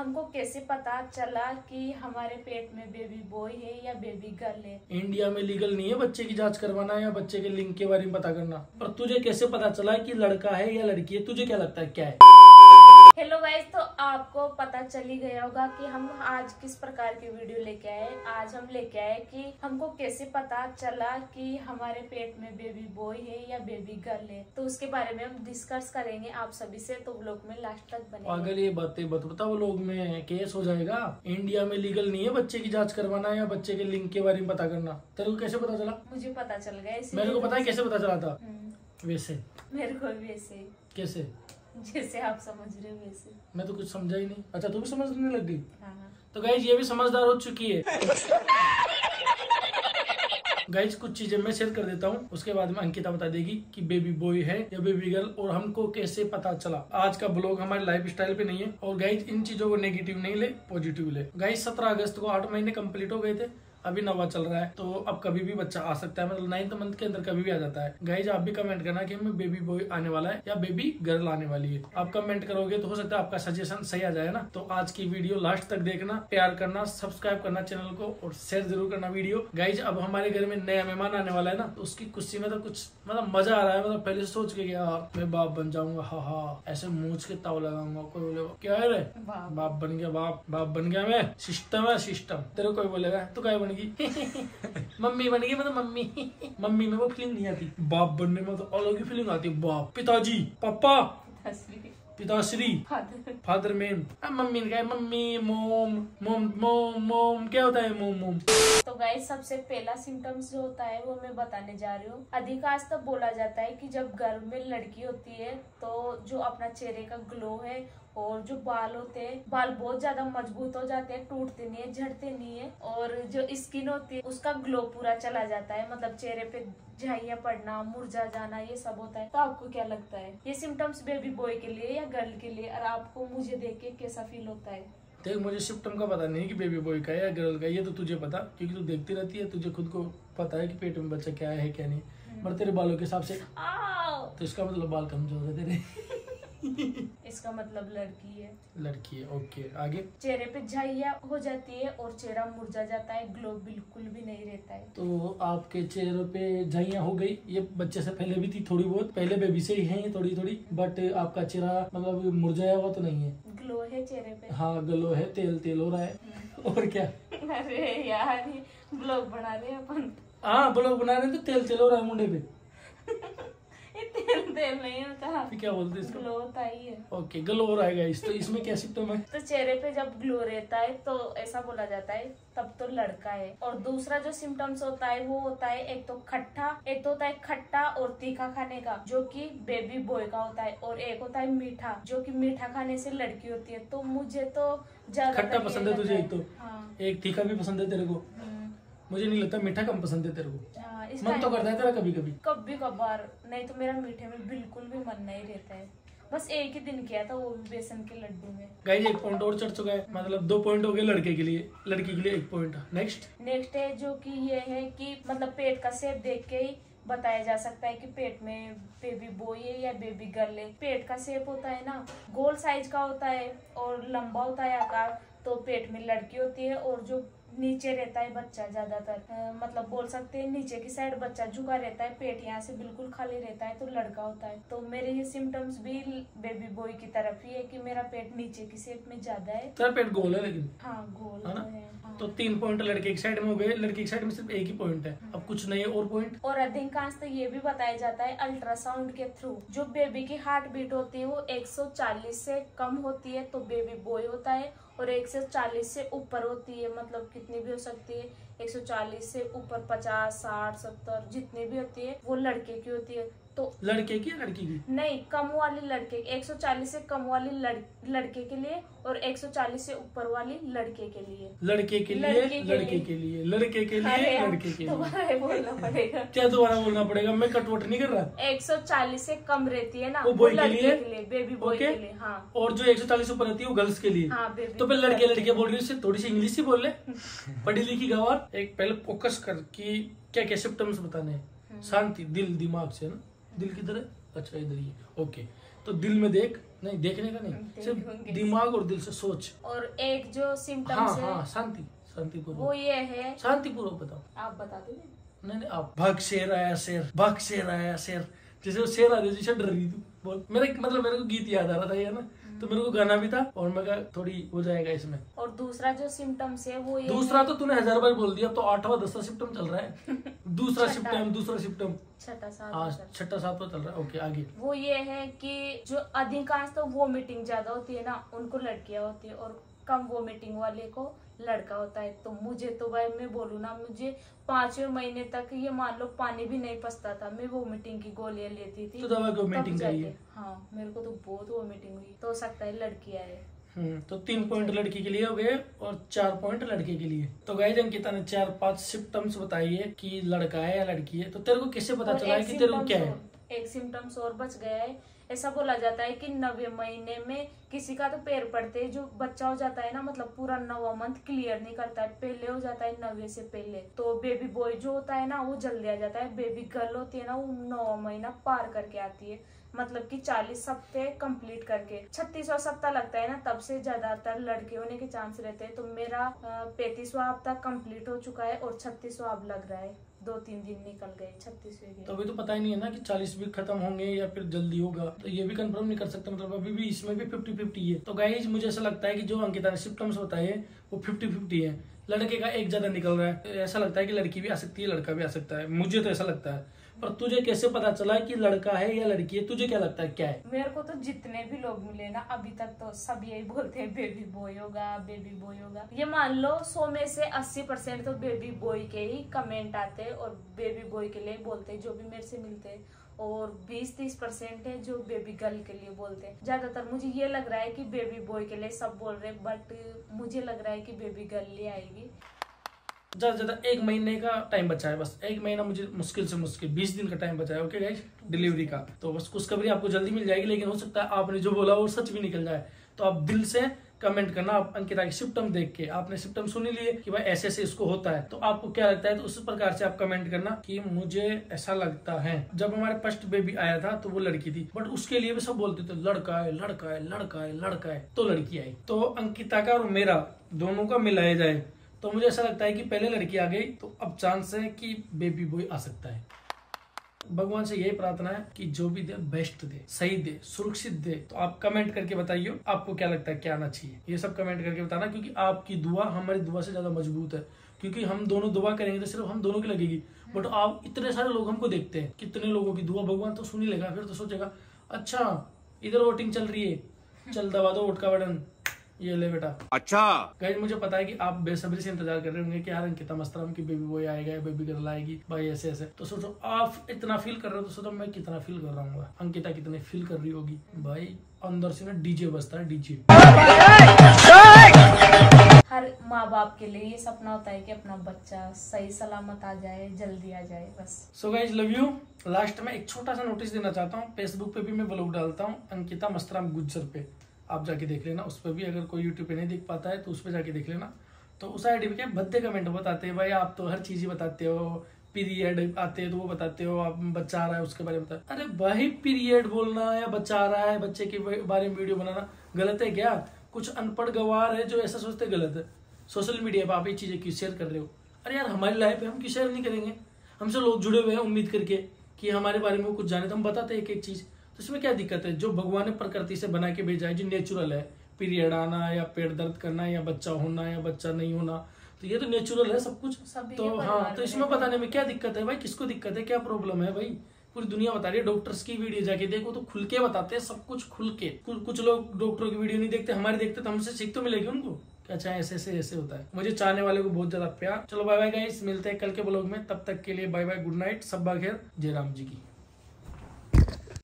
हमको कैसे पता चला कि हमारे पेट में बेबी बॉय है या बेबी गर्ल है। इंडिया में लीगल नहीं है बच्चे की जांच करवाना या बच्चे के लिंग के बारे में पता करना, पर तुझे कैसे पता चला कि लड़का है या लड़की है? तुझे क्या लगता है क्या है? हेलो गाइस, तो आपको पता चली गया होगा कि हम आज किस प्रकार की वीडियो लेके आए। आज हम लेके आए कि हमको कैसे पता चला कि हमारे पेट में बेबी बॉय है या बेबी गर्ल है, तो उसके बारे में हम डिस्कस करेंगे आप सभी से। तो व्लॉग में लास्ट तक बने। अगर ये बातें बताओ लोग में केस हो जाएगा। इंडिया में लीगल नहीं है बच्चे की जाँच करवाना या बच्चे के लिंग के बारे में पता करना। तेरे को कैसे पता चला? मुझे पता चल गया। मेरे को पता है कैसे पता चला था। वैसे मेरे को वैसे कैसे, जैसे आप समझ रहे हो वैसे। मैं तो कुछ समझा ही नहीं। अच्छा, तू भी समझने लग गई? हाँ। तो गाइज ये भी समझदार हो चुकी है। गाइज कुछ चीजें मैं शेयर कर देता हूँ, उसके बाद में अंकिता बता देगी कि बेबी बॉय है या बेबी गर्ल और हमको कैसे पता चला। आज का ब्लॉग हमारे लाइफ स्टाइल पे नहीं है, और गाइज इन चीजों को नेगेटिव नहीं ले, पॉजिटिव ले। गाइज 17 अगस्त को 8 महीने कम्प्लीट हो गए थे, अभी 9वां चल रहा है, तो अब कभी भी बच्चा आ सकता है, मतलब 9th मंथ के अंदर कभी भी आ जाता है। गाइज आप भी कमेंट करना कि हमें बेबी बॉय आने वाला है या बेबी गर्ल आने वाली है। आप कमेंट करोगे तो हो सकता है आपका सजेशन सही आ जाए ना। तो आज की वीडियो लास्ट तक देखना, प्यार करना, सब्सक्राइब करना चैनल को और शेयर जरूर करना वीडियो। गाइज अब हमारे घर में नया मेहमान आने वाला है ना, तो उसकी खुशी में तो कुछ मतलब मजा आ रहा है। मतलब पहले सोच के यार मैं बाप बन जाऊंगा, हा ऐसे मूछ के ताव लगाऊंगा, कोई बोलेगा क्या है रे बाप बन गया, बाप बन गया। मैं सिस्टम है सिस्टम, तेरे कोई बोलेगा तो क्या मम्मी बन गई, मतलब मम्मी में वो फीलिंग नहीं आती। बाप बनने में तो अलग ही फीलिंग आती है। बाप, पिताजी, पापा, पिताश्री, फादर मैन, मम्मी ने मम्मी मोम मोम मोम मोम, क्या होता है मोम मोम। तो गाइस सबसे पहला सिम्टम्स जो होता है वो मैं बताने जा रही हूँ। अधिकांश तब बोला जाता है कि जब गर्भ में लड़की होती है तो जो अपना चेहरे का ग्लो है और जो बाल होते हैं, बाल बहुत ज्यादा मजबूत हो जाते हैं, टूटते नहीं है, झड़ते नहीं है, और जो स्किन होती है उसका ग्लो पूरा चला जाता है। मतलब चेहरे पे झाइयां पड़ना, मुरझा जाना, ये सब होता है। तो आपको क्या लगता है ये सिम्टम्स बेबी बॉय के लिए या गर्ल के लिए, और आपको मुझे देख के कैसा फील होता है? देख मुझे सिम्टम का पता नहीं कि बेबी बॉय का है या गर्ल का, ये तो तुझे पता क्योंकि तू देखती रहती है, तुझे खुद को पता है कि पेट में बच्चा क्या है क्या नहीं, पर तेरे बालों के हिसाब से तो इसका मतलब बाल कमजोर है तेरे। इसका मतलब लड़की है। लड़की है, ओके आगे। चेहरे पे झाइयां हो जाती है और चेहरा मुरझा जाता है, ग्लो बिल्कुल भी नहीं रहता है। तो आपके चेहरे पे झाइयां हो गई, ये बच्चे से पहले भी थी थोड़ी बहुत, पहले बेबी से ही है थोड़ी थोड़ी, बट आपका चेहरा मतलब मुरझाया हुआ तो नहीं है, ग्लो है चेहरे पे। हाँ ग्लो है, तेल तेल हो रहा है और क्या। अरे यार ब्लॉग बना रहे अपन। हाँ ब्लॉग बना रहे तो तेल तेल हो रहा है मुंडे पे। तेल नहीं होता, क्या बोलते इसको? ग्लो होता ही है। ओके ग्लो हो रहा है गाइस, तो इसमें क्या सिम्टम है? तो चेहरे पे जब ग्लो रहता है तो ऐसा बोला जाता है तब तो लड़का है। और दूसरा जो सिम्टम्स होता है वो होता है एक तो होता है खट्टा और तीखा खाने का, जो कि बेबी बॉय का होता है, और एक होता है मीठा, जो कि मीठा खाने से लड़की होती है। तो मुझे तो ज्यादा खट्टा पसंद है। तुझे एक तो एक तीखा भी पसंद है तेरे को, मुझे नहीं लगता मीठा कम पसंद है तेरे को। मन तो करता है तेरा कभी कभार, नहीं तो मेरा मीठे में बिल्कुल भी मन नहीं रहता है। बस एक ही दिन किया था, वो भी बेसन के लड्डू में। गाइस 1 पॉइंट और चढ़ चुका है, मतलब 2 पॉइंट हो गए लड़के के लिए, लड़की के लिए 1 पॉइंट। नेक्स्ट है जो कि ये है कि मतलब पेट का शेप देख के ही बताया जा सकता है कि पेट में बेबी बॉय है या बेबी गर्ल है। पेट का शेप होता है ना, गोल साइज का होता है और लंबा होता है आकार, तो पेट में लड़की होती है। और जो नीचे रहता है बच्चा ज्यादातर, मतलब बोल सकते हैं नीचे की साइड बच्चा झुका रहता है, पेट यहाँ से बिल्कुल खाली रहता है, तो लड़का होता है। तो मेरे ये सिम्टम्स भी बेबी बॉय की तरफ ही है कि मेरा पेट नीचे की शेप में ज्यादा है। तेरा पेट गोल है लेकिन। हाँ गोल है। हाँ। तो 3 पॉइंट लड़के की साइड में हो गए, लड़की की साइड में सिर्फ 1 ही पॉइंट है। अब कुछ नहीं है और पॉइंट। और अधिकांश तो ये भी बताया जाता है अल्ट्रासाउंड के थ्रू, जो बेबी की हार्ट बीट होती है वो 140 से कम होती है तो बेबी बॉय होता है, और 140 से ऊपर होती है, मतलब कितनी भी हो सकती है, 140 से ऊपर 50, 60, 70 जितनी भी होती है वो लड़के की होती है। तो लड़के की या लड़की की? नहीं, कम वाली लड़के, 140 से कम वाली लड़के के लिए, और 140 से ऊपर वाली लड़के के लिए। लड़के के लिए। दोबारा बोलना पड़ेगा क्या? दोबारा बोलना पड़ेगा, मैं कटवट नहीं कर रहा। 140 से कम रहती है ना वो लड़के के लिए, बेबी बॉय के लिए। हाँ, और जो 140 से ऊपर रहती है वो गर्ल्स के लिए। तो फिर लड़के बोल रही है, थोड़ी सी इंग्लिश ही बोल ले, पढ़ी लिखी गवार। एक पहले फोकस कर कि क्या क्या सिम्टम्स बताने, शांति दिल दिमाग से ना, दिल की तरह। अच्छा इधर ही, ओके। तो दिल में देख, नहीं देखने का नहीं, सिर्फ दिमाग और दिल से सोच। और एक जो सिम्टम्स है, हाँ, शांति, शांतिपूर्वक, वो ये है। शांतिपूर्वक बताओ, आप बताते नहीं? नहीं, आप भाग शेर आया शेर, भाग शेर आया शेर, जैसे वो शेर आ रही जैसे डर रही थी बोल। मेरे को गीत याद आ रहा था ये ना, तो मेरे को गाना भी था और मैं कहा थोड़ी हो जाएगा इसमें। और दूसरा जो सिम्टम्स है वो ये, दूसरा तो तूने 1000 बार बोल दिया, तो 8वां 10वां सिम्टम चल रहा है। दूसरा सिम्टम छठा सातवां चल रहा है। ओके आगे। वो ये है कि जो अधिकांश तो वोमिटिंग ज्यादा होती है ना, उनको लड़कियां होती है, और कम वोमिटिंग वाले को लड़का होता है। तो मुझे तो भाई मैं बोलू ना, मुझे 5वें महीने तक ये मान लो पानी भी नहीं पसता था, मैं वोमिटिंग की गोलियां लेती थी। तो दवा को वोमिटिंग करी है? हाँ, मेरे को तो बहुत वोमिटिंग हुई। तो हो सकता है लड़की आए। तो 3 पॉइंट लड़की के लिए हो गए और 4 पॉइंट लड़के के लिए। तो गाइस अंकिता ने 4-5 सिम्टम्स बताइए कि लड़का है या लड़की है। तो तेरे को किससे पता चला है कि तेरे को क्या है? एक सिम्टम्स और बच गया है। ऐसा बोला जाता है कि 9वें महीने में किसी का तो पैर पड़ते जो बच्चा हो जाता है ना, मतलब पूरा 9वां मंथ क्लियर नहीं करता है, पहले हो जाता है 9वें से पहले। तो बेबी बॉय जो होता है ना वो जल्दी आ जाता है, बेबी गर्ल होती है ना वो 9वां महीना पार करके आती है, मतलब कि 40 सप्ताह कंप्लीट करके। 36वां सप्ताह लगता है ना, तब से ज्यादातर लड़के होने के चांस रहते हैं। तो मेरा 35वां हफ्ता कंप्लीट हो चुका है और 36वां अब लग रहा है। 2-3 दिन निकल गए 36वें। तो अभी तो पता ही नहीं है ना कि 40 भी खत्म होंगे या फिर जल्दी होगा, तो ये भी कंफर्म नहीं कर सकते, मतलब अभी भी इसमें भी 50-50 है। तो गाइस मुझे ऐसा लगता है कि जो अंकिता ने सिम्टम्स बताए वो 50-50 है, लड़के का एक ज्यादा निकल रहा है। ऐसा लगता है कि लड़की भी आ सकती है लड़का भी आ सकता है, मुझे तो ऐसा लगता है। पर तुझे कैसे पता चला कि लड़का है या लड़की है? तुझे क्या लगता है क्या है? मेरे को तो जितने भी लोग मिले ना अभी तक तो सब यही बोलते हैं बेबी बॉय होगा, बेबी बॉय होगा। ये मान लो 100 में से 80% तो बेबी बॉय के ही कमेंट आते हैं और बेबी बॉय के लिए बोलते हैं जो भी मेरे से मिलते हैं, और 20-30% है जो बेबी गर्ल के लिए बोलते हैं। ज्यादातर मुझे ये लग रहा है कि बेबी बॉय के लिए सब बोल रहे हैं, बट मुझे लग रहा है कि बेबी गर्ल ही आएगी। ज्यादा से ज्यादा 1 महीने का टाइम बचा है, बस 1 महीना, मुझे मुश्किल से मुश्किल 20 दिन का टाइम बचा है। ओके गाइस, डिलीवरी का तो बस खुशखबरी आपको जल्दी मिल जाएगी, लेकिन हो सकता है आपने जो बोला वो सच भी निकल जाए। तो आप दिल से कमेंट करना, आप अंकिता के सिम्टम देख के, आपने सिम्टम सुन लिए कि भाई ऐसे ऐसे इसको होता है, तो आपको क्या लगता है? तो उस प्रकार से आप कमेंट करना कि मुझे ऐसा लगता है। जब हमारे फर्स्ट बेबी आया था तो वो लड़की थी, बट उसके लिए भी सब बोलते थे लड़का है, तो लड़की आई। तो अंकिता का और मेरा दोनों का मिलाया जाए तो मुझे ऐसा लगता है कि पहले लड़की आ गई, तो अब चांस है कि बेबी बॉय आ सकता है। भगवान से यही प्रार्थना है कि जो भी दे बेस्ट दे, सही दे, सुरक्षित दे। तो आप कमेंट करके बताइए आपको क्या लगता है क्या आना चाहिए, ये सब कमेंट करके बताना, क्योंकि आपकी दुआ हमारी दुआ से ज्यादा मजबूत है। क्योंकि हम दोनों दुआ करेंगे तो सिर्फ हम दोनों की लगेगी, बट आप इतने सारे लोग हमको देखते हैं, कितने लोगों की दुआ भगवान तो सुन ही लेगा। फिर तो सोचेगा अच्छा इधर वोटिंग चल रही है, चल दबा दो वोट का बटन, ये ले बेटा। अच्छा गाइस मुझे पता है कि आप बेसब्री से इंतजार कर रहे होंगे कि यार अंकिता मस्तराम की बेबी बॉय आएगा या बेबी गर्ल आएगी, भाई ऐसे ऐसे। तो सोचो आप इतना फील कर रहे हो, तो सोचो मैं कितना फील कर रहा हूँ, अंकिता कितने फील कर रही होगी। भाई अंदर से ना डीजे बजता है, डीजे। हर माँ बाप के लिए ये सपना होता है कि अपना बच्चा सही सलामत आ जाए, जल्दी आ जाए, बस। So guys love you. Last में एक छोटा सा नोटिस देना चाहता हूँ, फेसबुक पे भी मैं ब्लॉग डालता हूँ अंकिता मस्तराम गुर्जर पे, आप जाके देख लेना। उस पर भी अगर कोई यूट्यूब पे नहीं देख पाता है तो उस पर जाके देख लेना। तो उस आईडी पे क्या भद्दे कमेंट बताते हैं, भाई आप तो हर चीज ही बताते हो, पीरियड आते हैं तो वो बताते हो, आप बच्चा आ रहा है उसके बारे में बताते। अरे भाई पीरियड बोलना या बच्चा आ रहा है बच्चे के बारे में वीडियो बनाना गलत है क्या? कुछ अनपढ़ गवार है जो ऐसा सोचते गलत है। सोशल मीडिया पर आप ये चीजें क्यों शेयर कर रहे हो? अरे यार हमारी लाइफ है, हम क्यों शेयर नहीं करेंगे? हमसे लोग जुड़े हुए हैं उम्मीद करके कि हमारे बारे में कुछ जाने, तो हम बताते हैं एक चीज। इसमें क्या दिक्कत है? जो भगवान ने प्रकृति से बना के भेजा है, जो नेचुरल है, पीरियड आना या पेट दर्द करना या बच्चा होना या बच्चा नहीं होना, तो ये तो नेचुरल है सब कुछ। तो हाँ, तो इसमें बताने में क्या दिक्कत है? भाई किसको दिक्कत है? क्या प्रॉब्लम है? भाई पूरी दुनिया बता रही है, डॉक्टर्स की वीडियो जाके देखो तो खुल के बताते हैं सब कुछ खुल के। कुछ लोग डॉक्टरों की वीडियो नहीं देखते, हमारे देखते, तो हमसे सीख तो मिलेगी उनको क्या? अच्छा ऐसे ऐसे ऐसे होता है। मुझे चाहने वाले को बहुत ज्यादा प्यार। चलो बाय बाय गाइस, मिलते हैं कल के ब्लॉग में, तब तक के लिए बाय बाय, गुड नाइट, सब बा खैर, जय राम जी की।